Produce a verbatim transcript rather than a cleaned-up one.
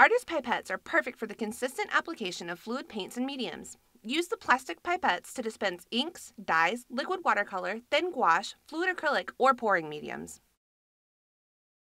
Artist pipettes are perfect for the consistent application of fluid paints and mediums. Use the plastic pipettes to dispense inks, dyes, liquid watercolor, thin gouache, fluid acrylic, or pouring mediums.